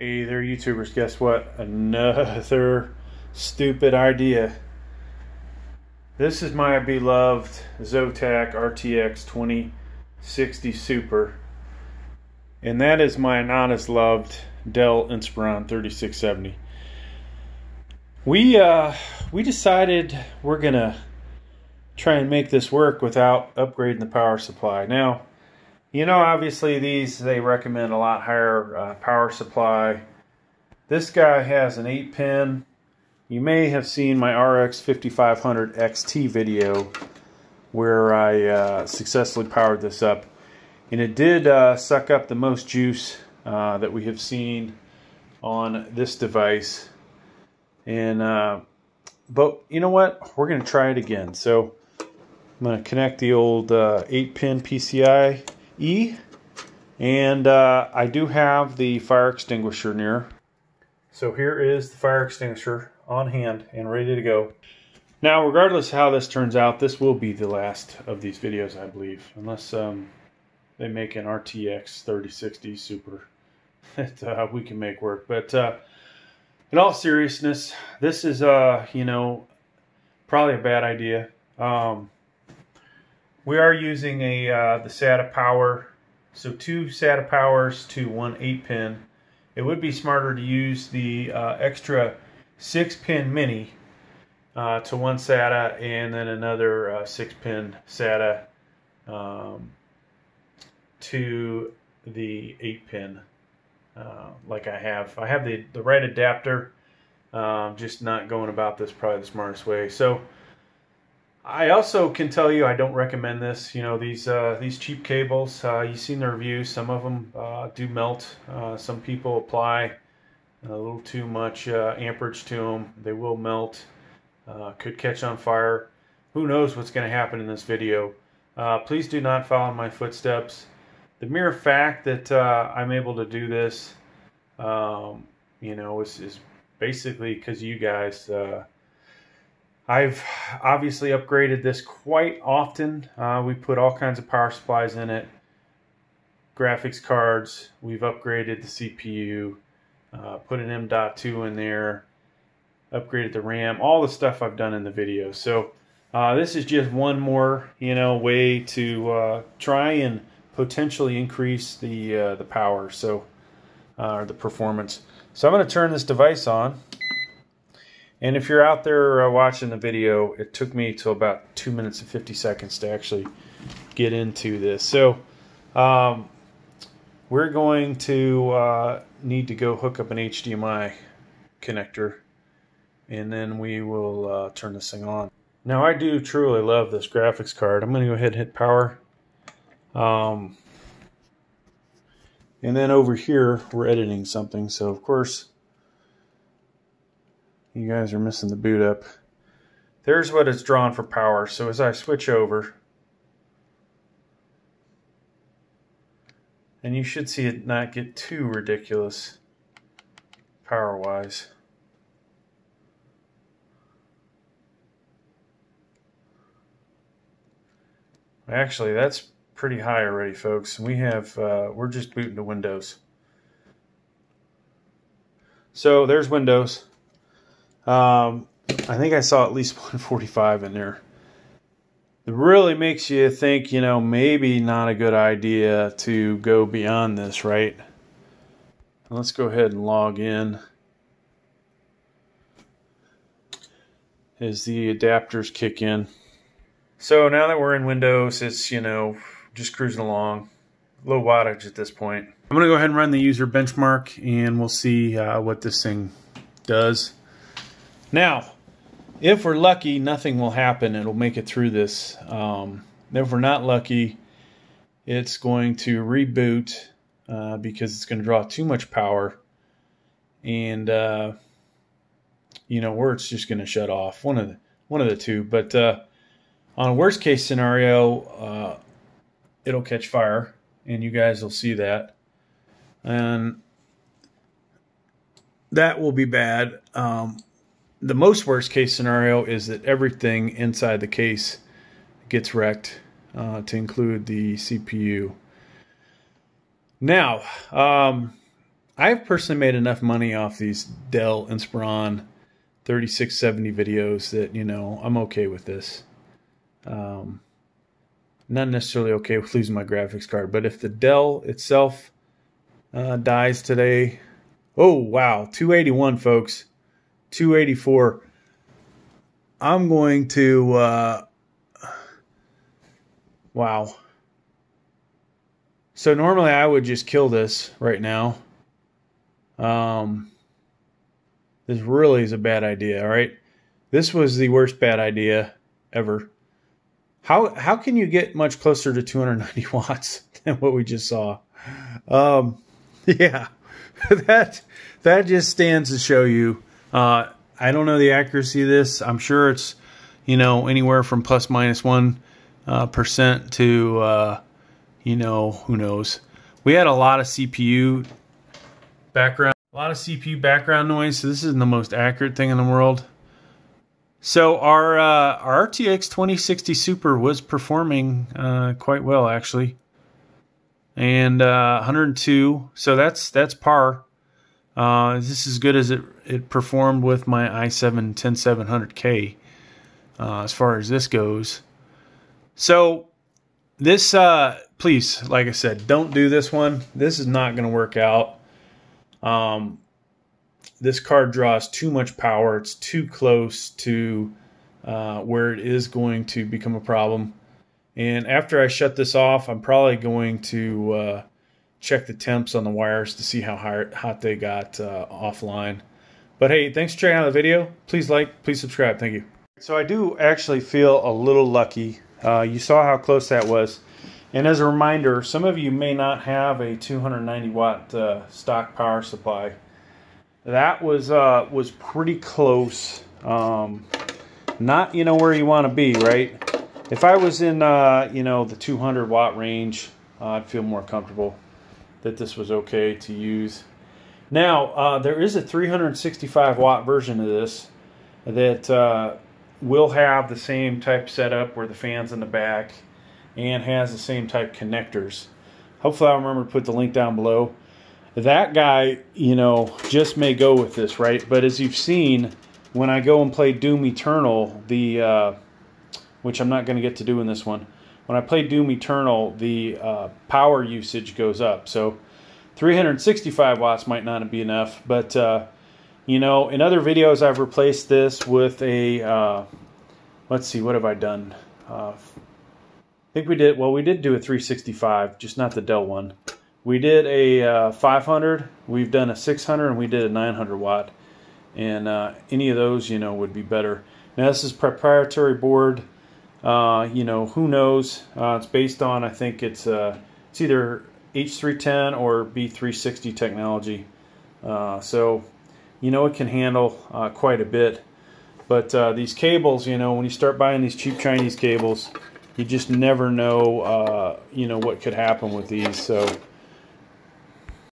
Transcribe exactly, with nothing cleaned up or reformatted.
Hey there, YouTubers. Guess what? Another stupid idea. This is my beloved Zotac R T X twenty sixty Super, and that is my honest loved Dell Inspiron thirty-six seventy. We uh, we decided we're gonna try and make this work without upgrading the power supply. Now, you know, obviously these, they recommend a lot higher uh, power supply. This guy has an eight pin. You may have seen my R X fifty-five hundred X T video where I uh, successfully powered this up. And it did uh, suck up the most juice uh, that we have seen on this device. And uh, but you know what? We're going to try it again. So I'm going to connect the old uh, eight pin P C I E. E and uh, I do have the fire extinguisher near, so here is the fire extinguisher on hand and ready to go. Now, regardless how this turns out, this will be the last of these videos, I believe, unless um, they make an R T X thirty sixty Super that uh, we can make work. But uh, in all seriousness, this is uh, you know, probably a bad idea. Um, We are using a uh, the SATA power, so two SATA powers to one eight pin. It would be smarter to use the uh, extra six pin mini uh, to one SATA and then another uh, six pin SATA um, to the eight pin, uh, like I have. I have the, the right adapter, uh, just not going about this probably the smartest way. So I also can tell you I don't recommend this. You know, these uh, these cheap cables, uh, you've seen the reviews, some of them uh, do melt. Uh, some people apply a little too much uh, amperage to them. They will melt, uh, could catch on fire. Who knows what's going to happen in this video. Uh, please do not follow my footsteps. The mere fact that uh, I'm able to do this, um, you know, is, is basically because you guys... Uh, I've obviously upgraded this quite often. Uh, we put all kinds of power supplies in it, graphics cards. We've upgraded the C P U, uh, put an M dot two in there, upgraded the RAM, all the stuff I've done in the video. So uh, this is just one more, you know, way to uh, try and potentially increase the uh, the power, so uh, or the performance. So I'm going to turn this device on. And if you're out there uh, watching the video, it took me till about two minutes and fifty seconds to actually get into this. So um, we're going to uh, need to go hook up an H D M I connector, and then we will uh, turn this thing on. Now, I do truly love this graphics card. I'm going to go ahead and hit power. Um, and then over here, we're editing something. So, of course... You guys are missing the boot up. There's what it's drawn for power. So as I switch over, and you should see it not get too ridiculous power wise. Actually, that's pretty high already, folks. We have uh, we're just booting to Windows. So there's Windows. Um, I think I saw at least one forty-five in there. It really makes you think, you know, maybe not a good idea to go beyond this, right? Let's go ahead and log in. As the adapters kick in. So now that we're in Windows, it's, you know, just cruising along. Low wattage at this point. I'm going to go ahead and run the user benchmark, and we'll see uh, what this thing does. Now, if we're lucky, nothing will happen. It'll make it through this. Um, if we're not lucky, it's going to reboot uh, because it's going to draw too much power. And, uh, you know, or it's just going to shut off. One of the, one of the two. But uh, on a worst case scenario, uh, it'll catch fire. And you guys will see that. And that will be bad. Um The most worst case scenario is that everything inside the case gets wrecked, uh, to include the C P U. Now, um, I've personally made enough money off these Dell Inspiron thirty-six seventy videos that, you know, I'm okay with this. Um, not necessarily okay with losing my graphics card, but if the Dell itself uh, dies today, oh wow, two eighty-one folks, two eighty-four. I'm going to, uh, wow. So normally I would just kill this right now. Um, this really is a bad idea, all right? This was the worst bad idea ever. How, how can you get much closer to two hundred ninety watts than what we just saw? Um, yeah, that, that just stands to show you, uh, I don't know the accuracy of this. I'm sure it's, you know, anywhere from plus minus one uh, percent to, uh, you know, who knows. We had a lot of C P U background, a lot of C P U background noise. So this isn't the most accurate thing in the world. So our, uh, our R T X twenty sixty Super was performing uh, quite well actually, and uh, one hundred two. So that's that's par. Uh, this is as good as it, it performed with my i seven ten seven hundred K uh, as far as this goes. So this, uh, please, like I said, don't do this one. This is not going to work out. Um, this card draws too much power. It's too close to uh, where it is going to become a problem. And after I shut this off, I'm probably going to... Uh, check the temps on the wires to see how hot they got uh, offline. But hey, thanks for checking out the video. Please like, please subscribe. Thank you. So I do actually feel a little lucky. Uh, you saw how close that was. And as a reminder, some of you may not have a two hundred ninety watt uh, stock power supply. That was uh, was pretty close. Um, not, you know, where you want to be, right? If I was in, uh, you know, the two hundred watt range, uh, I'd feel more comfortable that this was okay to use. Now, uh, there is a three hundred sixty-five watt version of this that uh, will have the same type setup where the fan's in the back and has the same type connectors. Hopefully I'll remember to put the link down below. That guy, you know, just may go with this, right? But as you've seen, when I go and play Doom Eternal, the uh, which I'm not going to get to do in this one, when I play Doom Eternal, the uh, power usage goes up. So three hundred sixty-five watts might not be enough. But, uh, you know, in other videos, I've replaced this with a, uh, let's see, what have I done? Uh, I think we did, well, we did do a three sixty-five, just not the Dell one. We did a uh, five hundred, we've done a six hundred, and we did a nine hundred watt. And uh, any of those, you know, would be better. Now, this is proprietary board. Uh, you know, who knows? Uh, it's based on, I think it's uh, it's either H three ten or B three sixty technology. Uh, so, you know, it can handle uh, quite a bit. But uh, these cables, you know, when you start buying these cheap Chinese cables, you just never know, uh, you know, what could happen with these. So